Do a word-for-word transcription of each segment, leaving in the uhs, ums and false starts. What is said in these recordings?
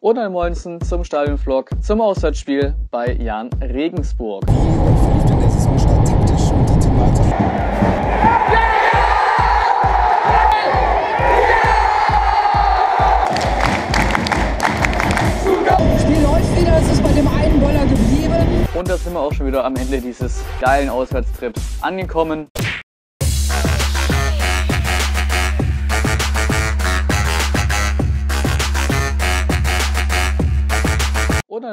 und ein Moinsen zum Stadionvlog zum Auswärtsspiel bei Jahn Regensburg. Wie verlief denn der Saisonstart taktisch und die Thematik? Das Spiel läuft wieder, es ist bei dem einen Boller geblieben. Und da sind wir auch schon wieder am Ende dieses geilen Auswärtstrips angekommen.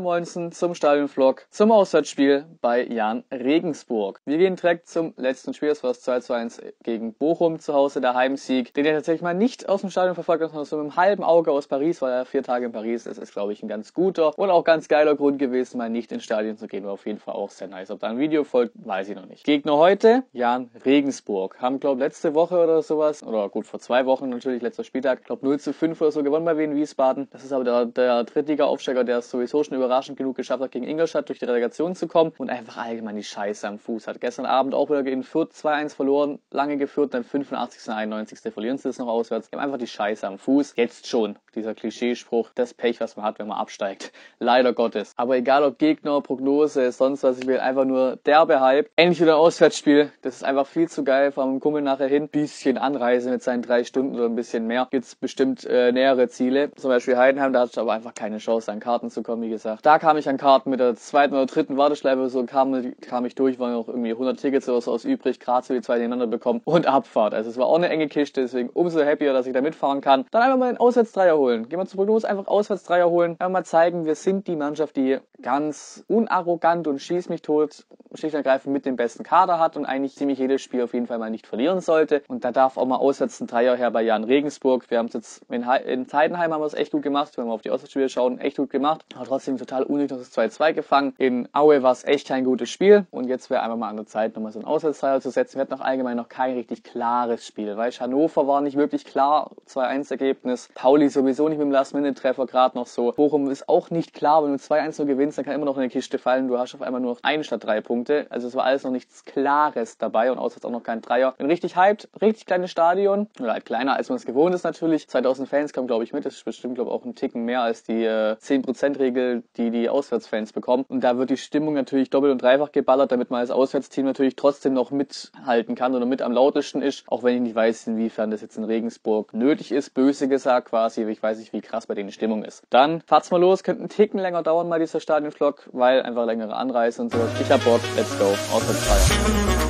Moinsen zum Stadionvlog zum Auswärtsspiel bei Jahn Regensburg. Wir gehen direkt zum letzten Spiel. Das war das zwei zu eins gegen Bochum zu Hause, der Heimsieg, den ich tatsächlich mal nicht aus dem Stadion verfolgt habe, sondern so mit einem halben Auge aus Paris, weil er vier Tage in Paris ist. Das ist, glaube ich, ein ganz guter und auch ganz geiler Grund gewesen, mal nicht ins Stadion zu gehen. War auf jeden Fall auch sehr nice. Ob da ein Video folgt, weiß ich noch nicht. Gegner heute, Jahn Regensburg. Haben, glaube ich, letzte Woche oder sowas, oder gut, vor zwei Wochen natürlich, letzter Spieltag, glaube null zu fünf oder so gewonnen bei Wehen Wiesbaden. Das ist aber der, der Drittliga-Aufsteiger, der ist sowieso schon über überraschend genug geschafft hat, gegen Ingolstadt durch die Relegation zu kommen und einfach allgemein die Scheiße am Fuß hat. Gestern Abend auch wieder gegen Fürth zwei eins verloren, lange geführt, dann fünfundachtzig einundneunzig verlieren sie das noch auswärts. Die haben einfach die Scheiße am Fuß. Jetzt schon dieser Klischeespruch, das Pech, was man hat, wenn man absteigt. Leider Gottes. Aber egal ob Gegner, Prognose, sonst was, ich will einfach nur derbe Hype. Endlich wieder ein Auswärtsspiel. Das ist einfach viel zu geil. Fahren mit dem Kumpel nachher hin. Ein bisschen Anreise mit seinen drei Stunden oder ein bisschen mehr. Gibt's bestimmt äh, nähere Ziele. Zum Beispiel Heidenheim, da hatte ich aber einfach keine Chance, an Karten zu kommen, wie gesagt. Da kam ich an Karten mit der zweiten oder dritten Warteschleife, so kam, kam ich durch, waren noch irgendwie hundert Tickets oder so aus übrig, gerade so die zwei ineinander bekommen und Abfahrt. Also es war auch eine enge Kiste, deswegen umso happier, dass ich da mitfahren kann. Dann einfach mal den Auswärtsdreier holen. Gehen wir zur Prognose, einfach Auswärtsdreier holen. Einfach mal zeigen, wir sind die Mannschaft, die ganz unarrogant und schieß mich tot, schlicht und ergreifend mit dem besten Kader hat und eigentlich ziemlich jedes Spiel auf jeden Fall mal nicht verlieren sollte. Und da darf auch mal auswärts ein Dreier her bei Jahn Regensburg. Wir haben es jetzt in, in Heidenheim haben wir es echt gut gemacht, wenn wir auf die Auswärtsspiele schauen, echt gut gemacht. Aber trotzdem total unnötig noch das zwei zwei gefangen. In Aue war es echt kein gutes Spiel und jetzt wäre einfach mal an der Zeit, nochmal so einen Auswärtsteil zu setzen. Wir hatten noch allgemein noch kein richtig klares Spiel, weil Hannover war nicht wirklich klar, zwei eins Ergebnis. Pauli sowieso nicht mit dem Last-Minute-Treffer, gerade noch so. Bochum ist auch nicht klar, wenn du zwei eins nur gewinnst, dann kann immer noch eine Kiste fallen. Du hast auf einmal nur noch einen statt drei Punkte. Also es war alles noch nichts Klares dabei und auswärts auch noch kein Dreier. Bin richtig hyped, richtig kleines Stadion, oder halt kleiner, als man es gewohnt ist natürlich. zweitausend Fans kamen, glaube ich, mit. Das ist bestimmt, glaube ich, auch ein Ticken mehr als die äh, zehn Prozent-Regel, die die Auswärtsfans bekommen. Und da wird die Stimmung natürlich doppelt und dreifach geballert, damit man als Auswärtsteam natürlich trotzdem noch mithalten kann oder mit am lautesten ist. Auch wenn ich nicht weiß, inwiefern das jetzt in Regensburg nötig ist. Böse gesagt quasi. Ich weiß nicht, wie krass bei denen die Stimmung ist. Dann fahrt's mal los. Könnte einen Ticken länger dauern, mal dieser Stadionvlog, weil einfach längere Anreise und sowas. Ich hab Bock. Let's go. Auswärtsfeier.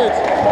It's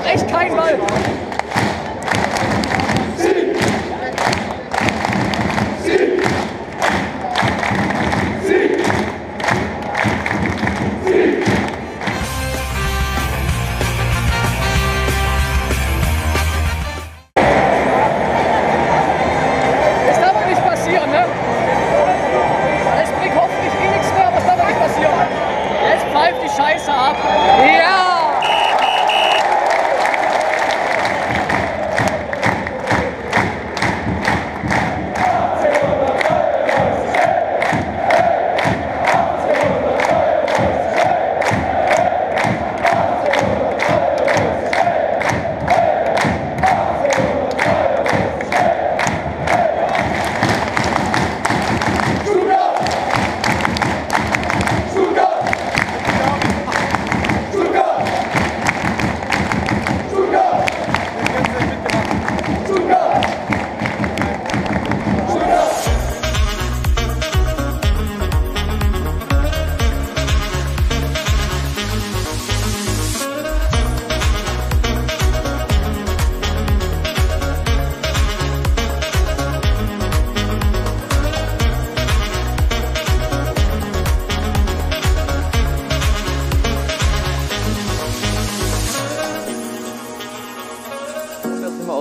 auch echt keinen Ball. Sieg! Sieg! Sieg! Sieg! Das darf doch nicht passieren, ne? Es bringt hoffentlich eh nichts mehr, aber es darf doch nicht passieren. Jetzt pfeift die Scheiße ab. Ja!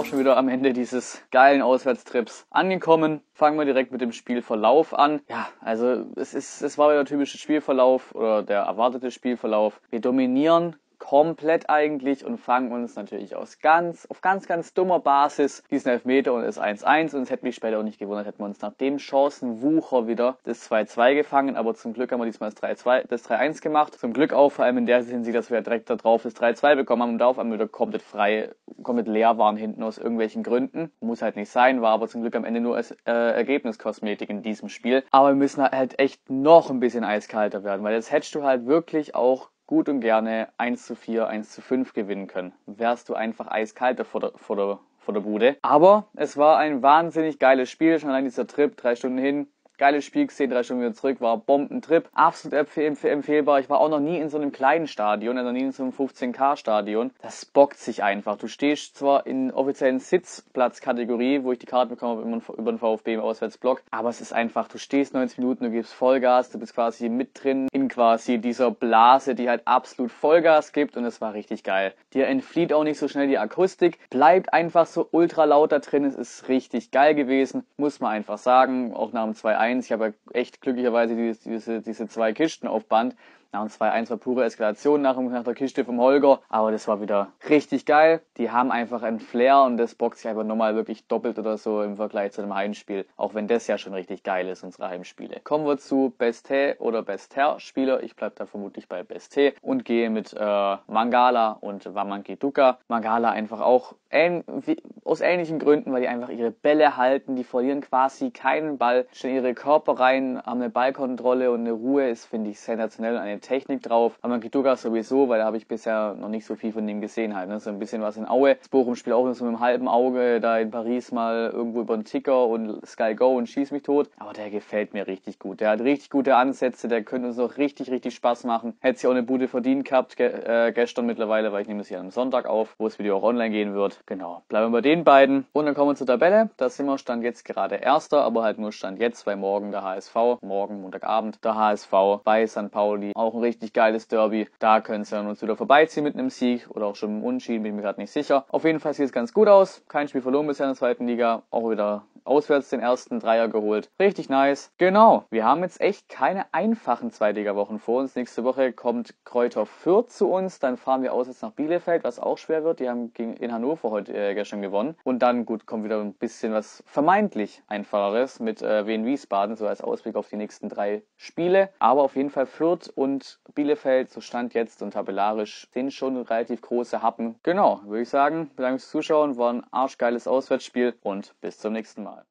Schon wieder am Ende dieses geilen Auswärtstrips angekommen. Fangen wir direkt mit dem Spielverlauf an. Ja, also es, ist, es war wieder der typische Spielverlauf oder der erwartete Spielverlauf. Wir dominieren komplett eigentlich und fangen uns natürlich aus ganz, auf ganz, ganz dummer Basis diesen Elfmeter und ist eins eins. Und es hätte mich später auch nicht gewundert, hätten wir uns nach dem Chancenwucher wieder das zwei zwei gefangen. Aber zum Glück haben wir diesmal das drei eins gemacht. Zum Glück auch vor allem in der Hinsicht, dass wir ja direkt darauf das drei zwei bekommen haben und da auf einmal wieder komplett frei, komplett leer waren hinten aus irgendwelchen Gründen. Muss halt nicht sein, war aber zum Glück am Ende nur als, äh, Ergebniskosmetik in diesem Spiel. Aber wir müssen halt echt noch ein bisschen eiskalter werden, weil jetzt hättest du halt wirklich auch gut und gerne eins zu vier, eins zu fünf gewinnen können. Wärst du einfach eiskalt vor der, vor der, vor der Bude. Aber es war ein wahnsinnig geiles Spiel. Schon allein dieser Trip, drei Stunden hin, geiles Spiel gesehen, drei Stunden wieder zurück, war Bombentrip. Absolut empf empfehlbar. Ich war auch noch nie in so einem kleinen Stadion, also nie in so einem fünfzehn K Stadion. Das bockt sich einfach. Du stehst zwar in offiziellen Sitzplatzkategorie, wo ich die Karte bekomme über den VfB im Auswärtsblock, aber es ist einfach, du stehst neunzig Minuten, du gibst Vollgas, du bist quasi mit drin in quasi dieser Blase, die halt absolut Vollgas gibt und es war richtig geil. Dir entflieht auch nicht so schnell die Akustik, bleibt einfach so ultra laut da drin, es ist richtig geil gewesen, muss man einfach sagen, auch nach dem zwei eins. Ich habe echt glücklicherweise diese, diese, diese zwei Kisten auf Band. Nach dem zwei eins war pure Eskalation nach, nach der Kiste vom Holger. Aber das war wieder richtig geil. Die haben einfach einen Flair und das bockt sich einfach nochmal wirklich doppelt oder so im Vergleich zu einem Heimspiel. Auch wenn das ja schon richtig geil ist, unsere Heimspiele. Kommen wir zu Beste oder Bester-Spieler. Ich bleibe da vermutlich bei Beste und gehe mit äh, Mangala und Wamankiduka. Mangala einfach auch ähn wie, aus ähnlichen Gründen, weil die einfach ihre Bälle halten. Die verlieren quasi keinen Ball, stellen ihre Körper rein, haben eine Ballkontrolle und eine Ruhe. Ist, finde ich, sensationell und eine Technik drauf. Wamankiduka sowieso, weil da habe ich bisher noch nicht so viel von dem gesehen halt. Ne? So ein bisschen was in Aue. Das Bochum-Spiel auch nur so mit einem halben Auge. Da in Paris mal irgendwo über den Ticker und Sky Go und schieß mich tot. Aber der gefällt mir richtig gut. Der hat richtig gute Ansätze. Der könnte uns noch richtig, richtig Spaß machen. Hätte sich auch eine Bude verdient gehabt ge äh, gestern mittlerweile, weil ich nehme es hier am Sonntag auf, wo das Video auch online gehen wird. Genau. Bleiben wir bei den beiden. Und dann kommen wir zur Tabelle. Da sind wir Stand jetzt gerade Erster, aber halt nur Stand jetzt, weil morgen der H S V, morgen Montagabend der H S V bei Sankt Pauli auch ein richtig geiles Derby. Da können sie dann uns wieder vorbeiziehen mit einem Sieg oder auch schon mit einem Unentschieden, bin ich mir gerade nicht sicher. Auf jeden Fall sieht es ganz gut aus. Kein Spiel verloren bisher in der zweiten Liga. Auch wieder auswärts den ersten Dreier geholt. Richtig nice. Genau. Wir haben jetzt echt keine einfachen Zweitliga-Wochen vor uns. Nächste Woche kommt Kräuter Fürth zu uns. Dann fahren wir auswärts nach Bielefeld, was auch schwer wird. Die haben gegen, in Hannover heute äh, gestern gewonnen. Und dann, gut, kommt wieder ein bisschen was vermeintlich Einfacheres mit äh, Wehen Wiesbaden, so als Ausblick auf die nächsten drei Spiele. Aber auf jeden Fall Fürth und Und Bielefeld, so Stand jetzt und tabellarisch, sind schon relativ große Happen. Genau, würde ich sagen, bedanke mich fürs Zuschauen, war ein arschgeiles Auswärtsspiel und bis zum nächsten Mal.